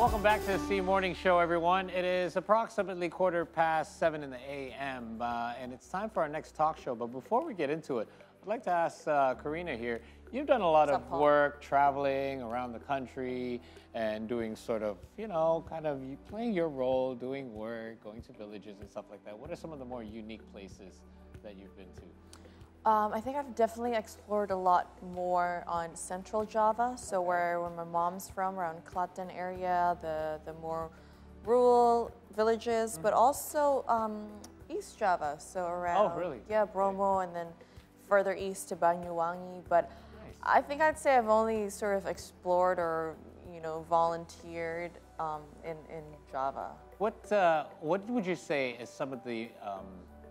Welcome back to the C Morning Show, everyone. It is approximately 7:15 in the a.m. And it's time for our next talk show. But before we get into it, I'd like to ask Karina here. You've done a lot of work traveling around the country and doing sort of, you know, kind of playing your role, doing work, going to villages and stuff like that. What are some of the more unique places that you've been to? I think I've definitely explored a lot more on Central Java, so where my mom's from, around Klaten area, the more rural villages, but also East Java, so around Bromo and then further east to Banyuwangi, but I think I'd say I've only sort of explored or, you know, volunteered in Java. What would you say is some of the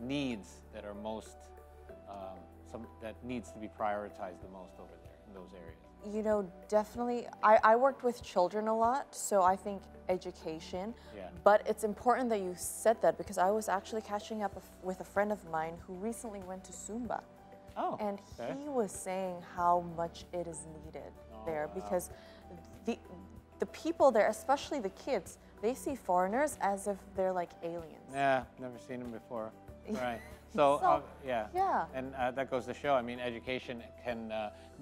needs that are most, that needs to be prioritized the most over there in those areas? You know, definitely, I worked with children a lot, so I think education, but it's important that you said that because I was actually catching up with a friend of mine who recently went to Sumba. Oh, and he was saying how much it is needed because the people there, especially the kids, they see foreigners as if they're like aliens. Yeah, never seen them before. Right. So, and that goes to show, I mean, education can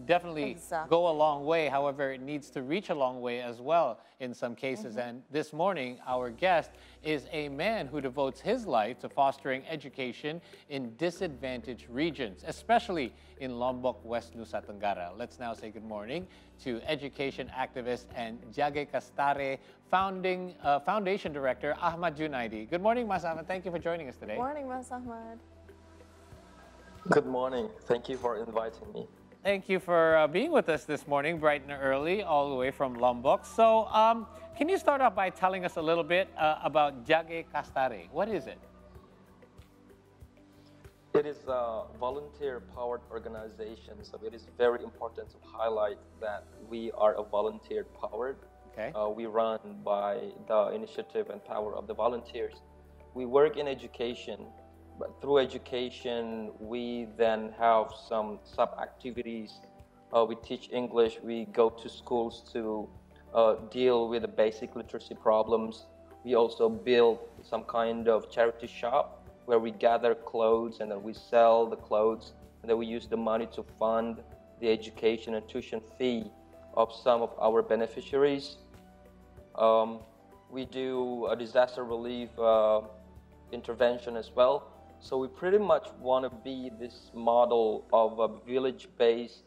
definitely go a long way. However, it needs to reach a long way as well in some cases. And this morning, our guest is a man who devotes his life to fostering education in disadvantaged regions, especially in Lombok, West Nusa Tenggara. Let's now say good morning to education activist and Jage Kastare Foundation Director, Ahmad Junaidi. Good morning, Mas Ahmad. Thank you for joining us today. Good morning, Mas Ahmad. Good morning. Thank you for inviting me. Thank you for being with us this morning, bright and early, all the way from Lombok. So, can you start off by telling us a little bit about Jage Kastare? What is it? It is a volunteer-powered organization, so it is very important to highlight that we are a volunteer-powered. We run by the initiative and power of the volunteers. We work in education, but through education, we then have some sub-activities. We teach English, we go to schools to deal with the basic literacy problems. We also build some kind of charity shop where we gather clothes and then we sell the clothes, and then we use the money to fund the education and tuition fee of some of our beneficiaries. We do a disaster relief intervention as well. So we pretty much want to be this model of a village-based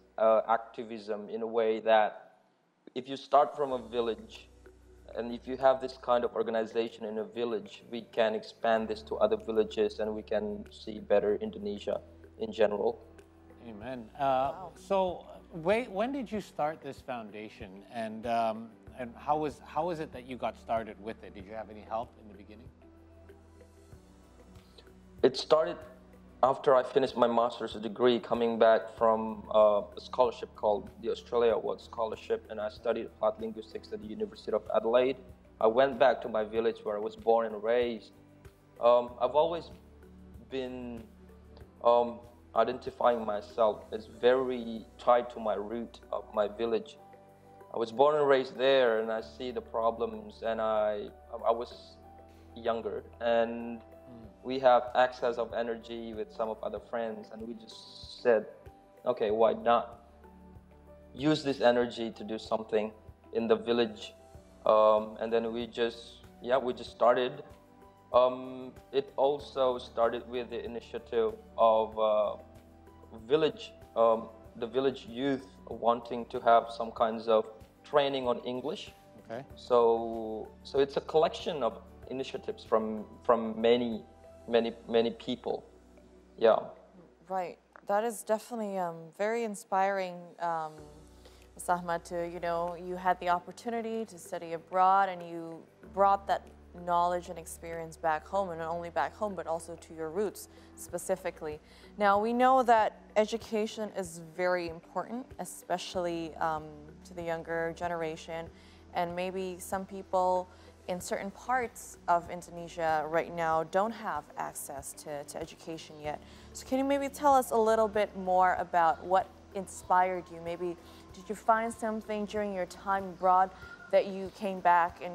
activism in a way that if you start from a village and if you have this kind of organization in a village, we can expand this to other villages and we can see better Indonesia in general. Amen. So when did you start this foundation, and how is it that you got started with it? Did you have any help in the beginning? It started after I finished my master's degree, coming back from a scholarship called the Australia Awards Scholarship, and I studied applied linguistics at the University of Adelaide. I went back to my village where I was born and raised. I've always been identifying myself as very tied to my root of my village. I was born and raised there, and I see the problems, and I was younger, and we have access of energy with some of other friends, and we just said, okay, why not use this energy to do something in the village? And then we just started. It also started with the initiative of the village youth wanting to have some kinds of training on English. So it's a collection of initiatives from many people. Right, that is definitely very inspiring, Mas Ahmad, to, you know, you had the opportunity to study abroad and you brought that knowledge and experience back home, and not only back home but also to your roots specifically. Now we know that education is very important, especially to the younger generation, and maybe some people in certain parts of Indonesia right now don't have access to education yet. So can you maybe tell us a little bit more about what inspired you? Maybe did you find something during your time abroad that you came back and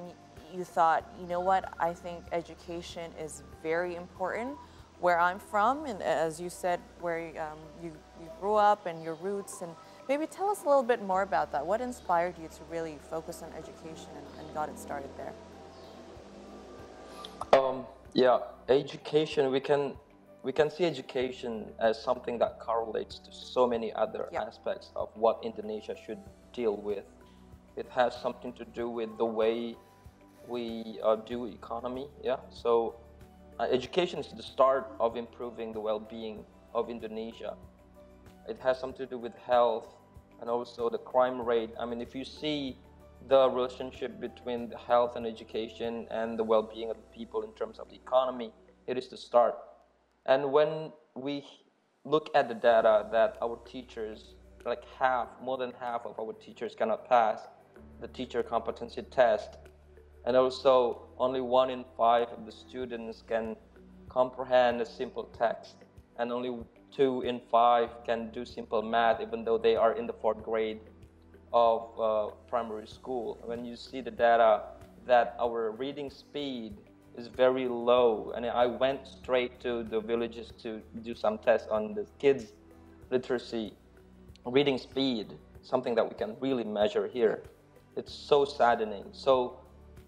you thought, you know what, I think education is very important where I'm from, and as you said, where you grew up and your roots, and maybe tell us a little bit more about that. What inspired you to really focus on education and got it started there? Yeah, education, we can see education as something that correlates to so many other aspects of what Indonesia should deal with. It has something to do with the way we do economy, so education is the start of improving the well-being of Indonesia. It has something to do with health and also the crime rate. I mean, if you see the relationship between the health and education and the well-being of the people in terms of the economy, it is the start. And when we look at the data that our teachers, like half, more than half of our teachers cannot pass the teacher competency test, and also only 1 in 5 of the students can comprehend a simple text, and only 2 in 5 can do simple math, even though they are in the 4th grade of primary school. When you see the data that our reading speed is very low, and I went straight to the villages to do some tests on the kids' literacy, reading speed, something that we can really measure here. It's so saddening. So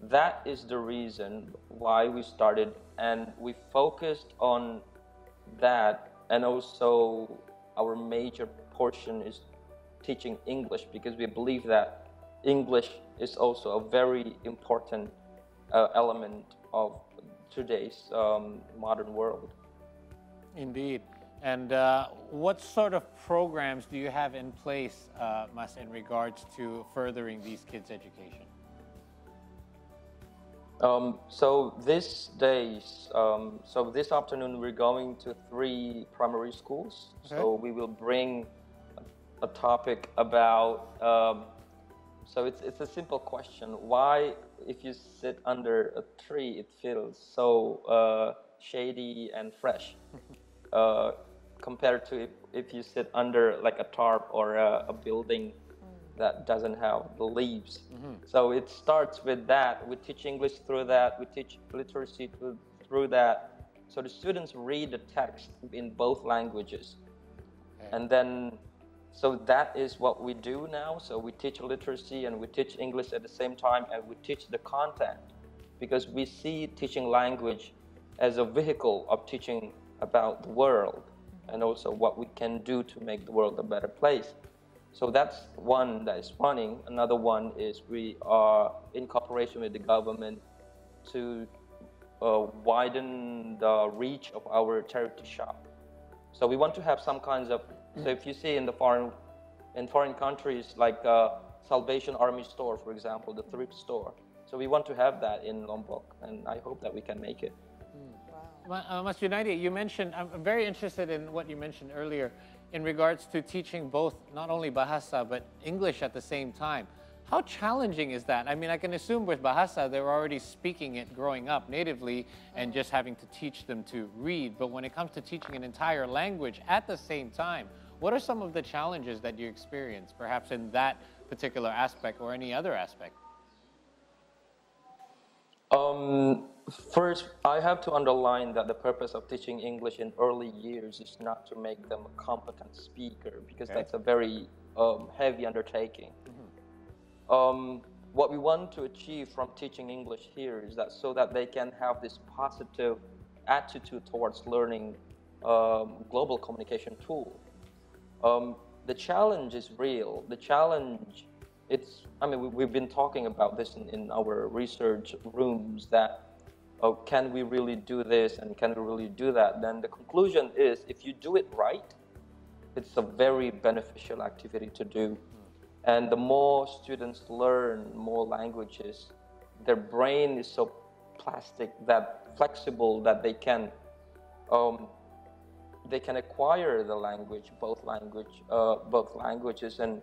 that is the reason why we started, and we focused on that, and also our major portion is teaching English, because we believe that English is also a very important element of today's modern world. Indeed. And what sort of programs do you have in place, Mas, in regards to furthering these kids' education? So these days, so this afternoon we're going to 3 primary schools. Okay. So we will bring a topic about, so it's a simple question. Why, if you sit under a tree, it feels so shady and fresh compared to if you sit under like a tarp or a building that doesn't have the leaves. So it starts with that. We teach English through that. We teach literacy through that. So the students read the text in both languages. Okay. And then, so that is what we do now. So we teach literacy and we teach English at the same time, and we teach the content, because we see teaching language as a vehicle of teaching about the world and also what we can do to make the world a better place. So that's one that is running. Another one is we are in cooperation with the government to widen the reach of our charity shop. So we want to have some kinds of, so if you see in the foreign countries, like Salvation Army store, for example, the thrift store. So we want to have that in Lombok, and I hope that we can make it. Wow. Mas Junaidi, you mentioned, I'm very interested in what you mentioned earlier in regards to teaching both, not only Bahasa, but English at the same time. How challenging is that? I mean, I can assume with Bahasa, they were already speaking it growing up natively and just having to teach them to read. But when it comes to teaching an entire language at the same time, what are some of the challenges that you experience, perhaps in that particular aspect or any other aspect? First, I have to underline that the purpose of teaching English in early years is not to make them a competent speaker, because that's a very heavy undertaking. What we want to achieve from teaching English here is that so that they can have this positive attitude towards learning global communication tool. The challenge is real. The challenge, it's, I mean, we've been talking about this in our research rooms, that can we really do this and can we really do that? Then the conclusion is, if you do it right, it's a very beneficial activity to do. And the more students learn more languages, their brain is so plastic, that flexible, that they can acquire the language, both languages. And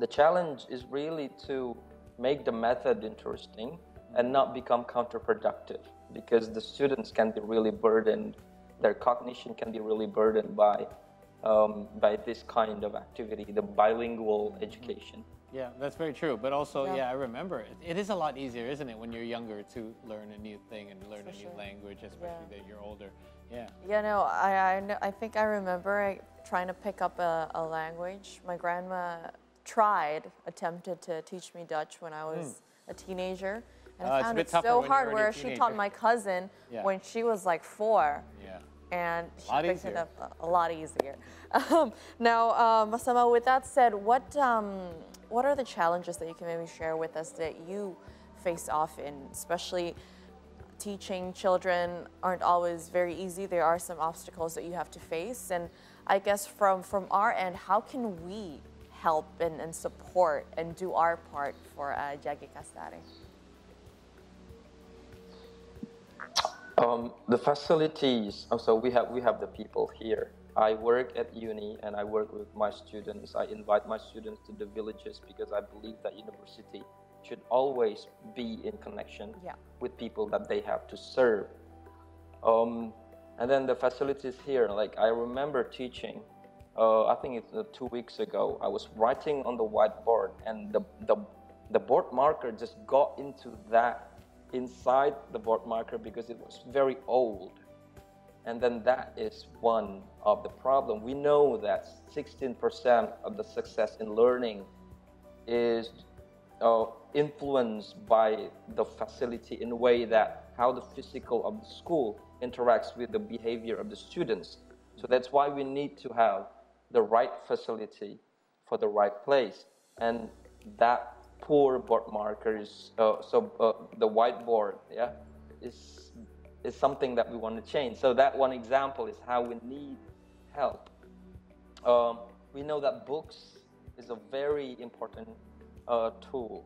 the challenge is really to make the method interesting and not become counterproductive, because the students can be really burdened, their cognition can be really burdened by this kind of activity, the bilingual education. Yeah, that's very true. But also, yeah I remember, it is a lot easier, isn't it, when you're younger to learn a new thing and learn a new language, especially that you're older. Yeah. Yeah, no, I think I remember trying to pick up a language. My grandma attempted to teach me Dutch when I was a teenager. And I found it so hard, where she taught my cousin when she was like 4. Yeah. And she picked it up a lot easier. Now, Masama, with that said, what are the challenges that you can maybe share with us that you face often, especially teaching children aren't always very easy. There are some obstacles that you have to face. And I guess from our end, how can we help and support and do our part for Jage Kastare? The facilities. So we have the people here. I work at uni and I work with my students. I invite my students to the villages because I believe that university should always be in connection with people that they have to serve. And then the facilities here. Like I remember teaching. I think it's 2 weeks ago. I was writing on the whiteboard and the board marker just got into that. Inside the board marker because it was very old, and then that is one of the problem. We know that 16% of the success in learning is influenced by the facility in a way that how the physical of the school interacts with the behavior of the students. So that's why we need to have the right facility for the right place, and that poor board markers, the whiteboard, is something that we want to change. So that one example is how we need help. We know that books is a very important tool.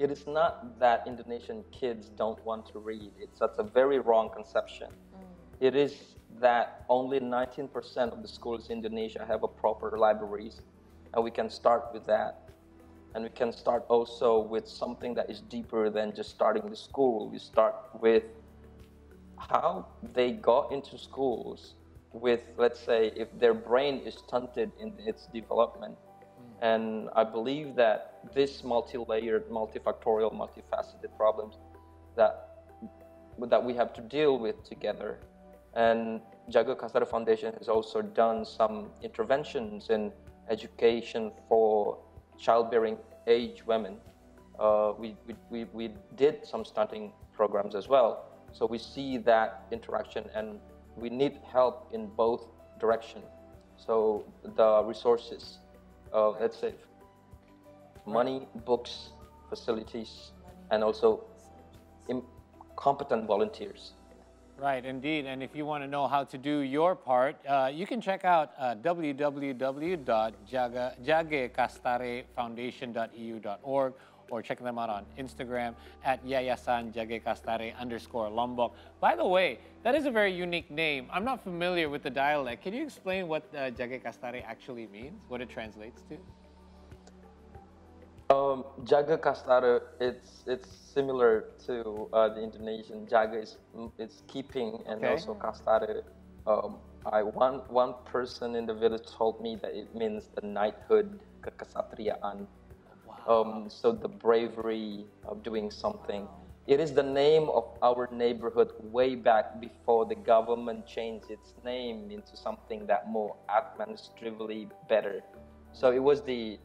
It is not that Indonesian kids don't want to read. That's a very wrong conception. It is that only 19% of the schools in Indonesia have a proper libraries, and we can start with that. And we can start also with something that is deeper than just starting the school. We start with how they got into schools with, let's say, if their brain is stunted in its development. And I believe that this multi-layered, multifactorial, multifaceted problems that we have to deal with together. And Jage Kastare Foundation has also done some interventions in education for childbearing age women. We did some stunting programs as well. So we see that interaction and we need help in both directions. So the resources, let's say money, books, facilities, and also competent volunteers. Right, indeed. And if you want to know how to do your part, you can check out www.jagekastarefoundation.eu.org or check them out on Instagram at @YayasanJageKastare_Lombok. By the way, that is a very unique name. I'm not familiar with the dialect. Can you explain what Jage Kastare actually means, what it translates to? Jage Kastare, it's similar to the Indonesian. Jaga is it's keeping, and also Kastare. One person in the village told me that it means the knighthood, kekesatriaan. So the bravery of doing something. It is the name of our neighborhood way back before the government changed its name into something that more administratively better. So it was the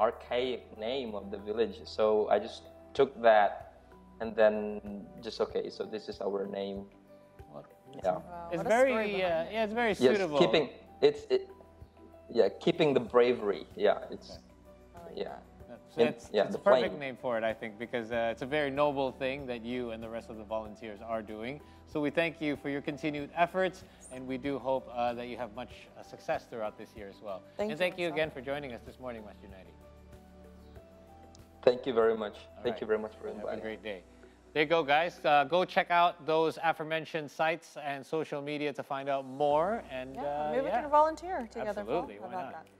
archaic name of the village, so I just took that and then just so this is our name. It's very it's very suitable. Keeping keeping the bravery. It's a perfect name for it, I think, because it's a very noble thing that you and the rest of the volunteers are doing. So we thank you for your continued efforts, and we do hope that you have much success throughout this year as well. Thank you again for joining us this morning, West United. Thank you very much. Thank you very much for inviting. Have a great day. There you go, guys. Go check out those aforementioned sites and social media to find out more. And maybe we can volunteer together. Absolutely. Why not?